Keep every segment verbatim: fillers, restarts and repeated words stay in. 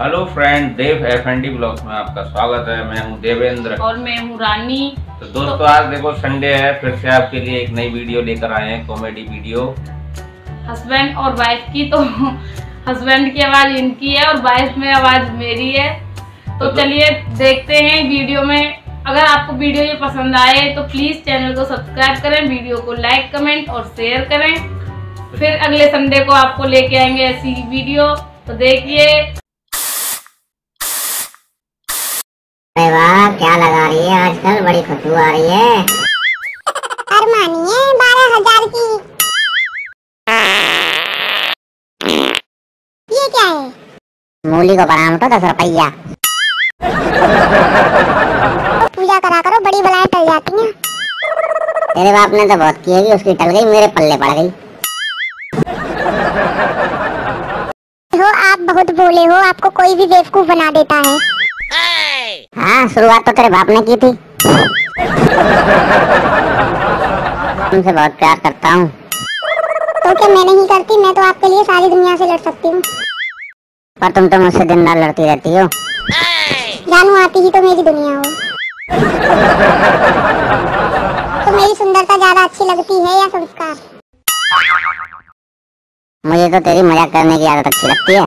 Hello friend, Dev F and D blogs में आपका स्वागत है। मैं हूं देवेंद्र और मैं हूं रानी। तो दोस्तों तो... आज देखो संडे है, फिर से आपके लिए एक नई वीडियो लेकर आए हैं, कॉमेडी वीडियो हस्बैंड और वाइफ की। तो हस्बैंड की आवाज इनकी है और वाइफ में आवाज मेरी है। तो, तो चलिए देखते हैं वीडियो में। अगर आपको वीडियो ये पसंद आए तो प्लीज चैनल को सब्सक्राइब करें, वीडियो को लाइक कमेंट और शेयर करें। फिर अगले संडे को आपको लेके आएंगे ऐसी वीडियो, तो देखिए। अरे वाह, क्या लगा रही है आजकल, बड़ी खुशबू आ रही है। अरमानी है बारह हजार की, ये क्या है? मूली को बना उठो दस रुपया। पूजा करा करो, बड़ी बलाएं टल जाती हैं। तेरे बाप ने तो बहुत की है कि उसकी टल गई, मेरे पल्ले पड़ गई। हो, आप बहुत भोले हो, आपको कोई भी बेवकूफ बना देता है। हाँ, शुरुआत तो तेरे बाप ने की थी। तुमसे बहुत प्यार करता हूँ। तो क्या मैं नहीं करती? मैं तो आपके लिए सारी दुनिया से लड़ सकती हूँ, पर तुम तो मुझसे दिन रात लड़ती रहती हो। जानू आती ही तो मेरी दुनिया हो। तो मेरी सुंदरता ज्यादा अच्छी लगती है या संस्कार? मुझे तो तेरी मजाक करने की आदत अच्छी लगती है।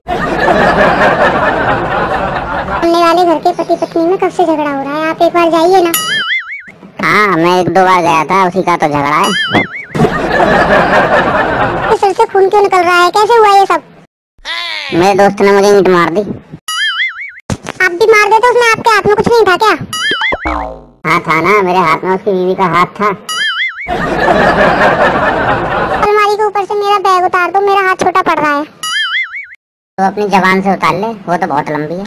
सुनने वाले घर के पति पत्नी में कब से झगड़ा हो रहा है? आप एक बार जाइए ना। हाँ, मैं एक दो बार गया था, उसी का तो झगड़ा है। तो सिर से खून क्यों निकल रहा है? कैसे हुआ ये सब? मेरे दोस्त ने मुझे ईंट मार दी। आप भी मार देते? उसमें आपके हाथ में कुछ नहीं था क्या? हाँ था ना, मेरे हाथ में उसकी बीवी का हाथ था। अलमारी के ऊपर से मेरा बैग उतार दो, मेरा हाथ छोटा पड़ रहा है। तो अपनी जबान से उतार ले, वो तो बहुत लंबी है।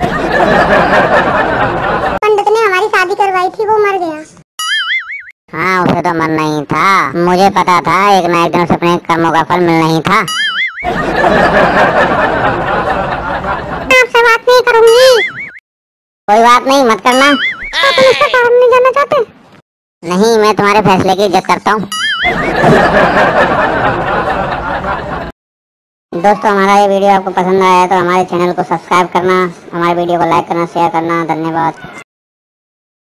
पंडित ने हमारी शादी करवाई थी, वो मर गया। हाँ, उसे तो मरना ही था। मुझे पता था एक ना एक दिन उसे अपने कर्मों का फल मिलना ही था। आपसे बात नहीं करूंगी। कोई बात नहीं, मत करना। तो तुम इसके सामने जाना चाहते? नहीं, मैं तुम्हारे फैसले की इज्जत करता हूँ। दोस्तों, हमारा ये वीडियो आपको पसंद आया तो हमारे चैनल को सब्सक्राइब करना, हमारे वीडियो को लाइक करना, शेयर करना। धन्यवाद।